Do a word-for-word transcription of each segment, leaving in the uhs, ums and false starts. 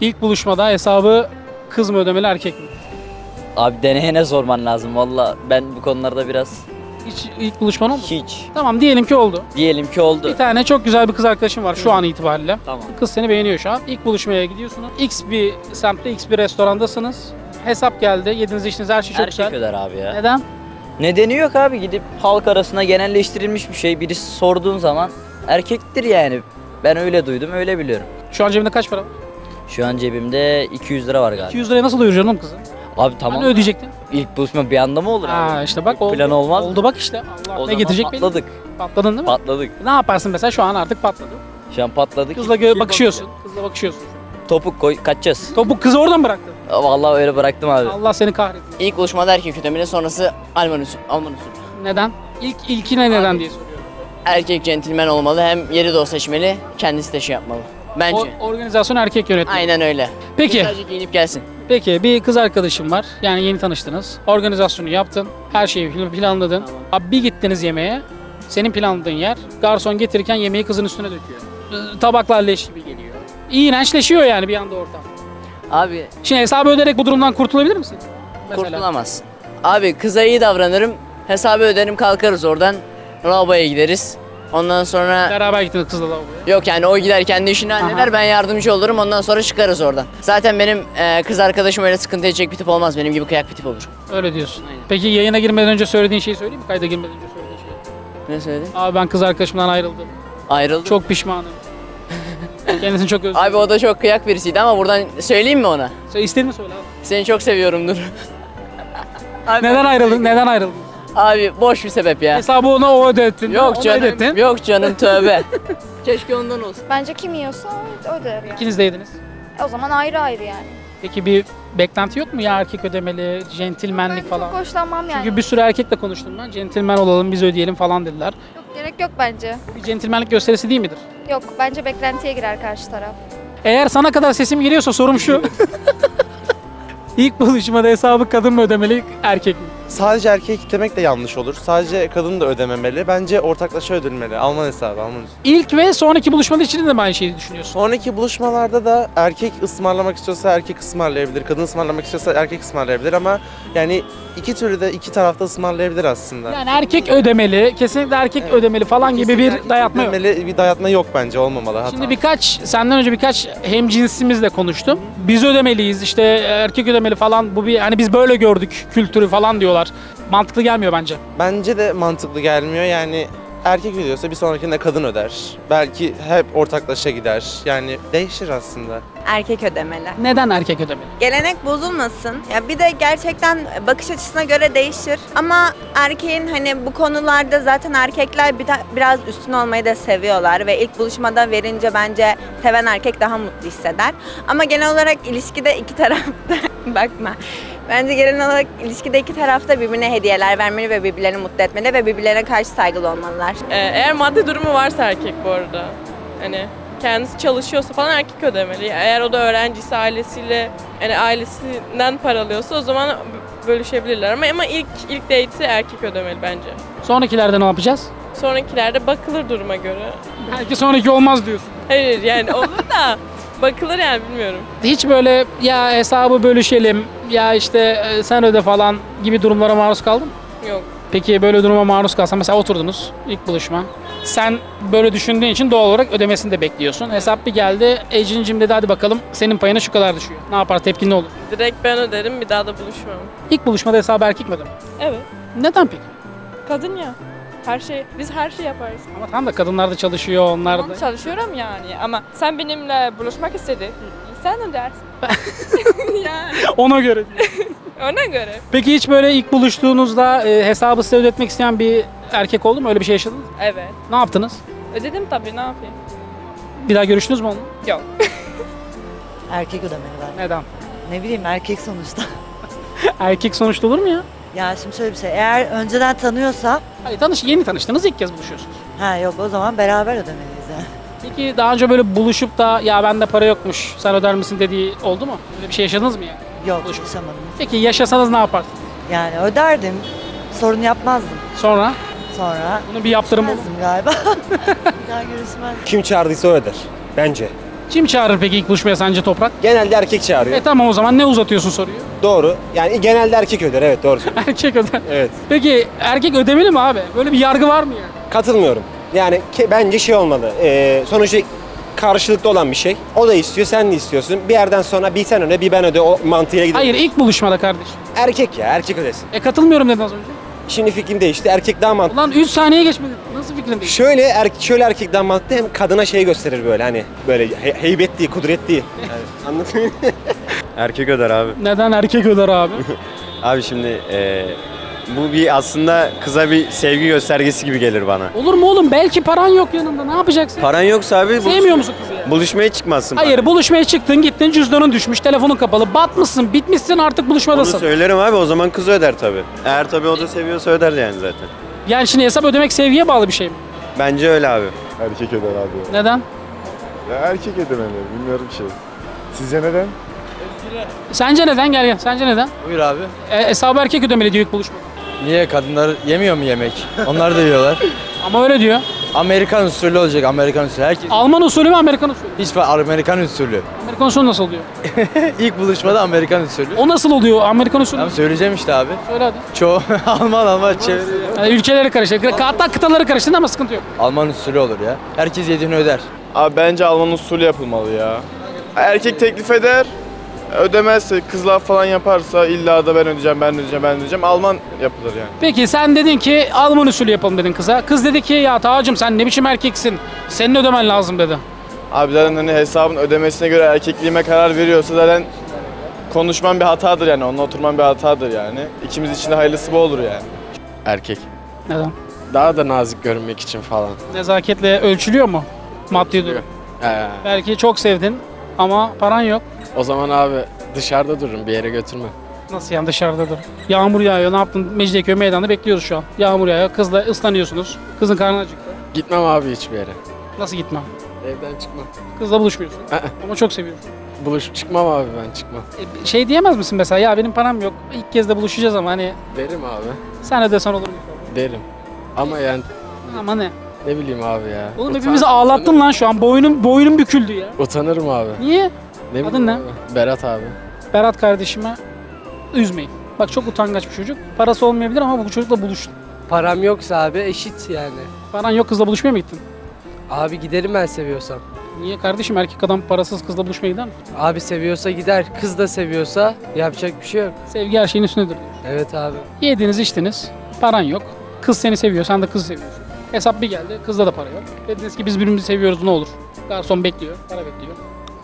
İlk buluşmada hesabı kız mı ödemeli, erkek mi? Abi deneyene sorman lazım valla. Ben bu konularda biraz... Hiç ilk buluşman oldu? Hiç. Tamam, diyelim ki oldu. Diyelim ki oldu. Bir tane çok güzel bir kız arkadaşım var şu an itibariyle. Tamam. Kız seni beğeniyor şu an. İlk buluşmaya gidiyorsunuz. X bir semtte, X bir restorandasınız. Hesap geldi. Yediğiniz içtiğiniz her şey çok güzel. Her şey öder abi ya. Neden? Nedeni yok abi. Gidip halk arasına genelleştirilmiş bir şey. Birisi sorduğun zaman erkektir yani. Ben öyle duydum, öyle biliyorum. Şu an cebinde kaç para var? Şu an cebimde iki yüz lira var galiba. iki yüz liraya nasıl doyuracaksın oğlum kızı? Abi tamam. Hani ödeyecektin? İlk buluşma bir anda mı olur abi? Aa işte bak, plan oldu, olmaz. Oldu bak işte. Allah, o ne getirecek beni? Patladık. Patladın değil mi? Patladık. Ne yaparsın mesela, şu an artık patladım. Şu an patladık. Kızla bakışıyorsun. bakışıyorsun. Kızla bakışıyorsun. Topuk koy, kaçacağız. Topuk kızı oradan mı bıraktın? Vallahi öyle bıraktım abi. Allah seni kahretsin. İlk buluşmada erkek ödemeli, sonrası Alman usulü. Alman usulü. Neden? İlk ilkine neden abi diye soruyorum. Erkek centilmen olmalı, hem yeri de o seçmeli, kendisi de şey yapmalı. Bence. O, organizasyon erkek yönetmeli. Aynen öyle. Peki. Sadece giyinip gelsin. Peki, bir kız arkadaşım var, yani yeni tanıştınız, organizasyonu yaptın, her şeyi planladın, tamam. Abi bir gittiniz yemeğe, senin planladığın yer, garson getirirken yemeği kızın üstüne döküyor. Tabaklar leş gibi geliyor. İğrençleşiyor yani bir anda ortam. Abi... Şimdi hesabı öderek bu durumdan kurtulabilir misin? Mesela. Kurtulamazsın. Abi kıza iyi davranırım, hesabı öderim, kalkarız oradan, lavaboya gideriz. Ondan sonra... Beraber gittiniz kızla lavaboya. Yok yani o gider kendi işini halleder, ben yardımcı olurum, ondan sonra çıkarız oradan. Zaten benim e, kız arkadaşım öyle sıkıntı edecek bir tip olmaz, benim gibi kıyak bir tip olur. Öyle diyorsun. Aynen. Peki yayına girmeden önce söylediğin şeyi söyleyeyim mi? Kayda girmeden önce söylediğin şeyi. Ne söyledin? Abi ben kız arkadaşımdan ayrıldım. Ayrıldım? Çok pişmanım. Kendisini çok özledim. Abi o da çok kıyak birisiydi ama buradan söyleyeyim mi ona? İstediğini söyle abi. Seni çok seviyorum Nur. Neden ayrıldın? Neden ayrıldın? Abi boş bir sebep ya. Hesabı ona o ödettin. Yok canım, ödettin. Yok canım tövbe. Keşke ondan olsun. Bence kim yiyorsa öder yani. İkiniz de yediniz. E, o zaman ayrı ayrı yani. Peki bir beklenti yok mu ya, erkek ödemeli, centilmenlik ben falan? Ben çok hoşlanmam yani. Çünkü bir sürü erkekle konuştum ben. Centilmen olalım, biz ödeyelim falan dediler. Yok, gerek yok bence. Bir centilmenlik gösterisi değil midir? Yok, bence beklentiye girer karşı taraf. Eğer sana kadar sesim geliyorsa sorum şu. İlk buluşmada hesabı kadın mı ödemeli, erkek mi? Sadece erkek demek de yanlış olur. Sadece kadın da ödememeli. Bence ortaklaşa ödülmeli. Alman hesabı, Alman hesabı. İlk ve sonraki buluşmalar için de aynı şeyi düşünüyorsun. Sonraki buluşmalarda da erkek ısmarlamak istiyorsa erkek ısmarlayabilir. Kadın ısmarlamak istiyorsa erkek ısmarlayabilir ama yani iki türlü de iki tarafta ısmarlayabilir aslında. Yani erkek ödemeli, kesinlikle erkek evet. ödemeli falan kesinlikle gibi bir dayatma yok. Bir dayatma yok bence, olmamalı. Hata. Şimdi birkaç, senden önce birkaç hemcinsimizle konuştum. Biz ödemeliyiz, işte erkek ödemeli falan, bu bir hani biz böyle gördük kültürü falan diyorlar. Mantıklı gelmiyor bence. Bence de mantıklı gelmiyor yani, erkek ödüyorsa bir sonrakinde kadın öder. Belki hep ortaklaşa gider yani, değişir aslında. Erkek ödemeli. Neden erkek ödemeli? Gelenek bozulmasın. Ya bir de gerçekten bakış açısına göre değişir. Ama erkeğin hani bu konularda zaten erkekler biraz üstün olmayı da seviyorlar ve ilk buluşmada verince bence seven erkek daha mutlu hisseder. Ama genel olarak ilişkide iki tarafta bakma. Bence genel olarak ilişkide iki tarafta birbirine hediyeler vermeli ve birbirlerini mutlu etmeli ve birbirlerine karşı saygılı olmalılar. Ee, eğer maddi durumu varsa erkek bu arada, hani kendisi çalışıyorsa falan erkek ödemeli. Eğer o da öğrencisi, ailesiyle, yani ailesinden para alıyorsa o zaman bölüşebilirler ama, ama ilk ilk date'i erkek ödemeli bence. Sonrakilerde ne yapacağız? Sonrakilerde bakılır duruma göre. Belki sonraki olmaz diyorsun. Hayır yani olur da. Bakılır yani, bilmiyorum. Hiç böyle ya hesabı bölüşelim ya işte sen öde falan gibi durumlara maruz kaldın mı? Yok. Peki böyle duruma maruz kalsan, mesela oturdunuz ilk buluşma. Sen böyle düşündüğün için doğal olarak ödemesini de bekliyorsun. Hesap bir geldi, Ece'cim dedi hadi bakalım senin payına şu kadar düşüyor. Ne yapar, tepkin ne olur? Direkt ben öderim, bir daha da buluşmam. İlk buluşmada hesabı erkek mi öder? Evet. Neden peki? Kadın ya. Her şey, biz her şey yaparız. Ama tam da kadınlar da çalışıyor, onlar tamam, da. Çalışıyorum yani ama sen benimle buluşmak istedi. Sen de dersin. Yani. Ona göre. Ona göre. Peki hiç böyle ilk buluştuğunuzda e, hesabı size ödetmek isteyen bir erkek oldu mu? Öyle bir şey yaşadınız mı? Evet. Ne yaptınız? Ödedim tabii, ne yapayım. Bir daha görüştünüz mü onunla? Yok. Erkek ödemeli. Neden? Ne bileyim, erkek sonuçta. Erkek sonuçta olur mu ya? Ya şimdi şöyle bir şey, eğer önceden tanıyorsa... Hayır, tanış, yeni tanıştınız, ilk kez buluşuyorsunuz. Ha yok, o zaman beraber ödemeliyiz yani. Peki daha önce böyle buluşup da ya bende para yokmuş, sen öder misin dediği oldu mu? Böyle bir şey yaşadınız mı yani? Yok, buluşup. Yaşamadım. Peki yaşasanız ne yapardınız? Yani öderdim, sorun yapmazdım. Sonra? Sonra... Bunu bir yaptırım olur mu? Galiba. Bir daha görüşmez. Kim çağırdıysa o öder, bence. Kim çağırır peki ilk buluşmaya sence Toprak? Genelde erkek çağırıyor. E tamam, o zaman ne uzatıyorsun soruyu? Doğru. Yani genelde erkek öder, evet doğru. Erkek öder. Evet. Peki erkek ödemeli mi abi? Böyle bir yargı var mı yani? Katılmıyorum. Yani bence şey olmalı. Ee, sonuçta karşılıklı olan bir şey. O da istiyor, sen de istiyorsun. Bir yerden sonra bir sen öde, bir ben öde o mantığıyla gidiyor. Hayır, ilk buluşmada kardeşim. Erkek ya, erkek ödesin. E katılmıyorum dedin az önce. Şimdi fikrim değişti. Erkek daha mantıklı. Ulan üç saniye geçmedi. Nasıl fikrin değişti? Şöyle, er, şöyle erkek daha mantıklı. Hem kadına şey gösterir böyle hani. Böyle he, heybetli, kudretli. Yani, anlatayım. Erkek öder abi. Neden erkek öder abi? Abi şimdi e, bu bir aslında kıza bir sevgi göstergesi gibi gelir bana. Olur mu oğlum? Belki paran yok yanında. Ne yapacaksın? Paran yoksa abi. Sevmiyor musun kızı yani? Buluşmaya çıkmazsın. Hayır bana. Buluşmaya çıktın, gittin, cüzdanın düşmüş, telefonun kapalı, batmışsın, bitmişsin, artık buluşmadasın. Onu söylerim abi, o zaman kız öder tabii. Eğer tabii o da seviyorsa öder yani zaten. Yani şimdi hesap ödemek sevgiye bağlı bir şey mi? Bence öyle abi. Erkek öder abi. Neden? Ya erkek ödemeli, bilmiyorum şey. Sizce neden? Sence neden? Gel gel. Sence neden? Buyur abi. E, hesabı erkek ödemeli diyor ilk buluşma. Niye? Kadınlar yemiyor mu yemek? Onlar da yiyorlar. Ama öyle diyor. Amerikan usulü olacak, Amerikan usulü. Herkes... Alman usulü mü, Amerikan usulü? Hiç var, Amerikan usulü. Amerikan usulü nasıl oluyor? İlk buluşmada Amerikan usulü. O nasıl oluyor, Amerikan usulü? Tamam, söyleyeceğim işte abi. Söyle hadi. Çoğu Alman, Alman çeviriyor. Yani ülkeleri karıştırdı, hatta kıtaları karıştırdı ama sıkıntı yok. Alman usulü olur ya. Herkes yediğini öder. Abi bence Alman usulü yapılmalı ya. Erkek teklif eder. Ödemezse, kızlar falan yaparsa illa da ben ödeyeceğim, ben ödeyeceğim, ben ödeyeceğim. Alman yapılır yani. Peki sen dedin ki Alman usulü yapalım dedin kıza. Kız dedi ki ya Taha'cığım sen ne biçim erkeksin, senin ödemen lazım dedi. Abi zaten hani hesabın ödemesine göre erkekliğime karar veriyorsa zaten konuşman bir hatadır yani. Onunla oturman bir hatadır yani. İkimiz için de hayırlısı bu olur yani. Erkek. Neden? Daha da nazik görünmek için falan. Nezaketle ölçülüyor mu? Maddi durum. He. Belki çok sevdin ama paran yok. O zaman abi dışarıda dururum, bir yere götürme. Nasıl yani dışarıda dur? Yağmur yağıyor, ne yaptın? Mecidiyeköy meydanda bekliyoruz şu an. Yağmur yağıyor, kızla ıslanıyorsunuz. Kızın karnı acıktı. Gitmem abi hiçbir yere. Nasıl gitmem? Evden çıkmam. Kızla buluşmuyorsun ama çok seviyorsun. Buluş çıkmam abi, ben çıkmam. E, şey diyemez misin mesela, ya benim param yok, ilk kez de buluşacağız ama hani. Derim abi. Sen ödesen olur mu? Derim ama yani. Ama ne? Ne bileyim abi ya. Oğlum Utan... hepimizi ağlattın lan şu an, boynum, boynum büküldü ya. Utanırım abi. Niye? Ne Adın ne? Abi. Berat abi. Berat kardeşime üzmeyin. Bak çok utangaç bir çocuk. Parası olmayabilir ama bu çocukla buluştun. Param yoksa abi eşit yani. Paran yok, kızla buluşmaya mı gittin? Abi giderim ben seviyorsam. Niye kardeşim, erkek adam parasız kızla buluşmaya gider mi? Abi seviyorsa gider, kız da seviyorsa yapacak bir şey yok. Sevgi her şeyin üstündedir. Evet abi. Yediniz içtiniz, paran yok. Kız seni seviyor, sen de kızı seviyorsun. Hesap bir geldi, kızda da para yok. Dediniz ki biz birbirimizi seviyoruz, ne olur. Garson bekliyor, para bekliyor.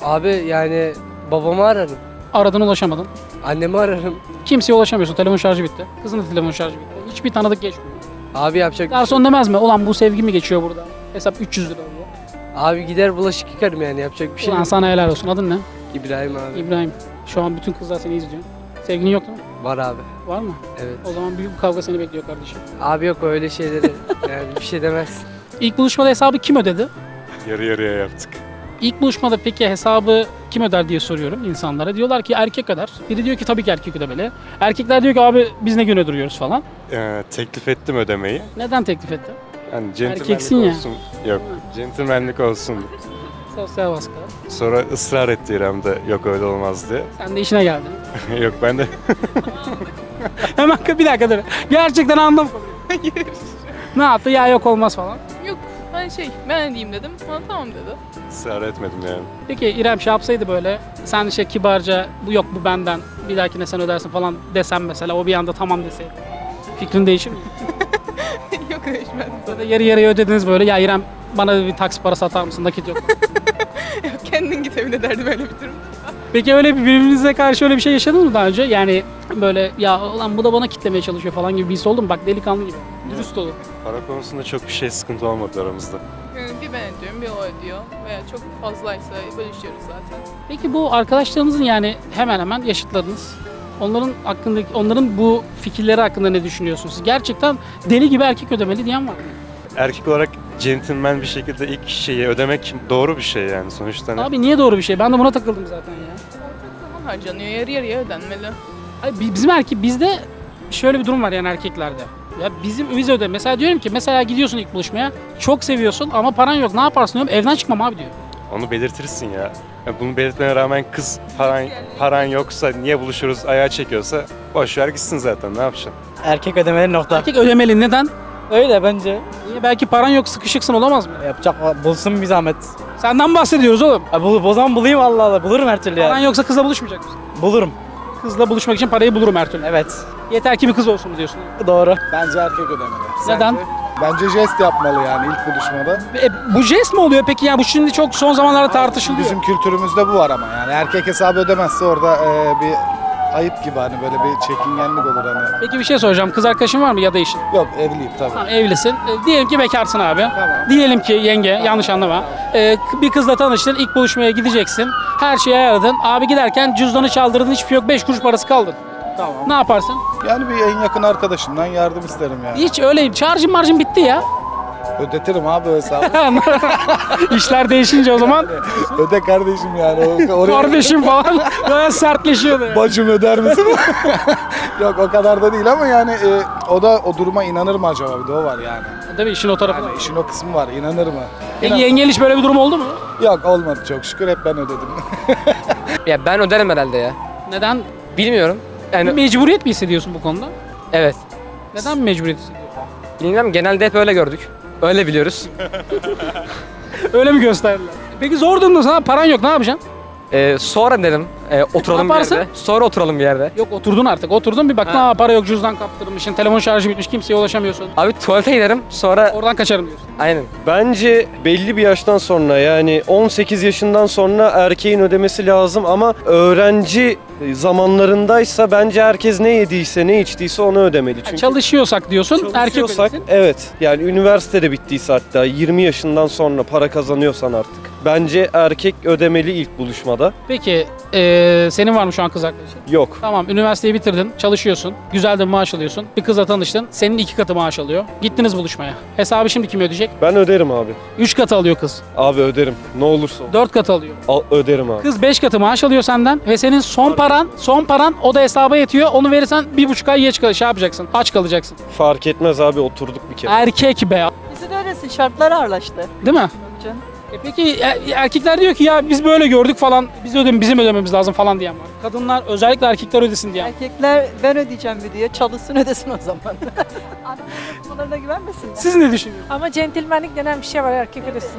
Abi yani babamı ararım. Aradın, ulaşamadın. Annemi ararım. Kimseye ulaşamıyorsun, telefon şarjı bitti. Kızın da telefon şarjı bitti. Hiçbir tanıdık geçmiyor. Abi yapacak. Garson demez mi? Ulan bu sevgi mi geçiyor burada? Hesap üç yüz lira oluyor. Abi gider bulaşık yıkarım yani, yapacak bir şey. Ulan sana helal olsun. Adın ne? İbrahim abi. İbrahim. Şu an bütün kızlar seni izliyor. Sevgin yok değil mi? Var abi. Var mı? Evet. O zaman büyük bir kavga seni bekliyor kardeşim. Abi yok öyle şeyleri. Yani bir şey demez. İlk buluşmada hesabı kim ödedi? Yarı yarıya yaptık. İlk buluşmada peki hesabı kim öder diye soruyorum insanlara. Diyorlar ki erkek öder. Biri diyor ki tabii ki erkek ödemeli. Erkekler diyor ki abi biz ne gün ödürüyoruz falan. Ee, teklif ettim ödemeyi. Neden teklif ettin? Yani centilmenlik olsun. Ya. Yok, centilmenlik olsun. Sosyal baskı. Sonra ısrar etti İrem de yok öyle olmaz diye. Sen de işine geldin. Yok ben de. Hemen bir dakika dur. Gerçekten anlamadım. Ne yaptı? Ya yok olmaz falan. Yok. Ben şey, ben diyeyim dedim, bana tamam dedi. Israr etmedim yani. Peki İrem şey yapsaydı böyle, sen şey kibarca, bu yok bu benden, bir dahakine sen ödersin falan desem mesela, o bir anda tamam deseydi. Fikrin değişir mi? Yok değişmez. Zaten yarı yarıya ödediniz böyle, ya İrem bana bir taksi parası atar mısın, nakit yok. Yok kendin git evine derdi böyle bir durum. Peki öyle birbirinize karşı öyle bir şey yaşadınız mı daha önce? Yani böyle ya ulan bu da bana kitlemeye çalışıyor falan gibi bir his oldu mu? Bak delikanlı gibi. Dürüst olun. Para konusunda çok bir şey sıkıntı olmadı aramızda. Yani bir ben ödüyorum, bir o ödüyor veya çok fazlaysa bölüşüyoruz zaten. Peki bu arkadaşlarınızın yani hemen hemen yaşıtlarınız, onların hakkındaki, onların bu fikirleri hakkında ne düşünüyorsunuz? Gerçekten deli gibi erkek ödemeli diyen var mı? Erkek olarak centilmen bir şekilde ilk şeyi ödemek doğru bir şey yani sonuçta. Ne? Abi niye doğru bir şey? Ben de buna takıldım zaten ya. Ortak zaman harcanıyor, yarı yarıya ödenmeli. Abi bizim erkek, bizde şöyle bir durum var yani erkeklerde. Ya bizim biz öde. Mesela diyorum ki mesela gidiyorsun ilk buluşmaya, çok seviyorsun ama paran yok, ne yaparsın diyorum, evden çıkmam abi diyor. Onu belirtirsin ya. Yani bunu belirtmene rağmen kız paran, paran yoksa, niye buluşuruz ayağa çekiyorsa boşver gitsin zaten, ne yapacaksın? Erkek ödemeli nokta. Erkek ödemeli, neden? Öyle bence. Niye? Belki paran yok, sıkışıksın, olamaz mı? Yapacak, bulsun bir zahmet. Senden bahsediyoruz oğlum. Ya bul, o zaman bulayım Allah Allah, bulurum her türlü ya. Paran yani. Yoksa kızla buluşmayacak mısın? Bulurum. Kızla buluşmak için parayı bulurum her türlü. Evet. Yeter ki bir kız olsun diyorsun. Doğru. Bence erkek ödemeli. Neden? Sence? Bence jest yapmalı yani ilk buluşmada. E, bu jest mi oluyor peki? Yani bu şimdi çok son zamanlarda tartışılıyor. Bizim kültürümüzde bu var ama yani erkek hesabı ödemezse orada e, bir ayıp gibi, hani böyle bir çekingenlik olur hani. Peki bir şey soracağım. Kız arkadaşın var mı ya da eşin? Yok, evliyim tabii. Tamam, evlisin. E, diyelim ki bekarsın abi. Tamam. Diyelim ki yenge, tamam, yanlış anlama. E, bir kızla tanıştın, ilk buluşmaya gideceksin. Her şeyi ayarladın. Abi giderken cüzdanı çaldırdın, hiçbir şey yok, beş kuruş parası kaldın. Tamam. Ne yaparsın? Yani bir en yakın arkadaşımdan yardım isterim yani. Hiç öyle şarjım marjım bitti ya. Ödetirim abi o hesabı. İşler değişince o zaman. Öde kardeşim yani. Oraya... Kardeşim falan böyle sertleşiyor. Yani. Bacım öder misin? Yok o kadar da değil ama yani e, o da o duruma inanır mı acaba, bir de o var yani. Tabii işin o tarafı yani, işin o kısmı var, inanır mı? Peki yengen hiç böyle bir durum oldu mu? Yok olmadı çok şükür, hep ben ödedim. Ya ben öderim herhalde ya. Neden? Bilmiyorum. Yani... Mecburiyet mi hissediyorsun bu konuda? Evet. Neden mecburiyet hissediyorsun? Bilmiyorum, genelde hep öyle gördük. Öyle biliyoruz. Öyle mi gösterdiler? Peki zor durumda sana paran yok, ne yapacaksın? Ee, sonra dedim e, oturalım bir yerde. Sonra oturalım bir yerde. Yok oturdun artık, oturdun bir baktın ha, para yok, cüzdan kaptırmışsın, telefon şarjı bitmiş, kimseye ulaşamıyorsun. Abi tuvalete giderim sonra... Oradan kaçarım diyorsun. Aynen. Bence belli bir yaştan sonra, yani on sekiz yaşından sonra erkeğin ödemesi lazım ama öğrenci zamanlarındaysa bence herkes ne yediyse ne içtiyse onu ödemeli. Çünkü çalışıyorsak diyorsun, çalışıyorsak, erkek ödesin. Evet yani üniversitede bittiyse, hatta yirmi yaşından sonra para kazanıyorsan artık. Bence erkek ödemeli ilk buluşmada. Peki ee, senin var mı şu an kız arkadaşın? Yok. Tamam, üniversiteyi bitirdin, çalışıyorsun, güzel de maaş alıyorsun. Bir kızla tanıştın, senin iki katı maaş alıyor. Gittiniz buluşmaya. Hesabı şimdi kim ödeyecek? Ben öderim abi. Üç katı alıyor kız. Abi öderim, ne olursa olsun. Dört katı alıyor. Al, öderim abi. Kız beş katı maaş alıyor senden ve senin son paran, son paran o da hesaba yetiyor. Onu verirsen bir buçuk ay geç kal, şey yapacaksın, aç kalacaksın. Fark etmez abi, oturduk bir kere. Erkek be. Bizi de öylesin, şartlar ağırlaştı. Değil mi? Canım. E peki erkekler diyor ki ya biz böyle gördük falan, biz ödem, bizim ödememiz lazım falan diyen var. Kadınlar özellikle erkekler ödesin diyen. Erkekler ben ödeyeceğim mi diye, çalışsın ödesin o zaman. Kadınlarına güvenmesinler. Siz ne düşünüyorsunuz? Ama centilmenlik denen bir şey var, erkek evet, ödesin.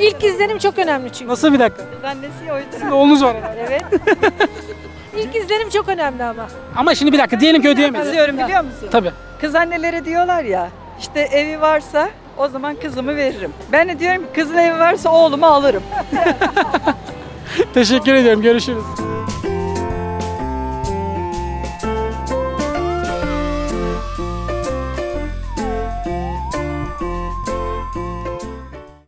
İlk izlenim çok önemli çünkü. Nasıl, bir dakika? Kız annesi o yüzden. Sizin oğlunuz var. Evet. İlk izlenim çok önemli ama. Ama şimdi bir dakika, diyelim ki ödeyemeyiz. Kızıyorum biliyor musun? Tabii. Kız annelere diyorlar ya işte evi varsa... O zaman kızımı veririm. Ben de diyorum ki kızın evi varsa oğlumu alırım. Teşekkür ediyorum. Görüşürüz.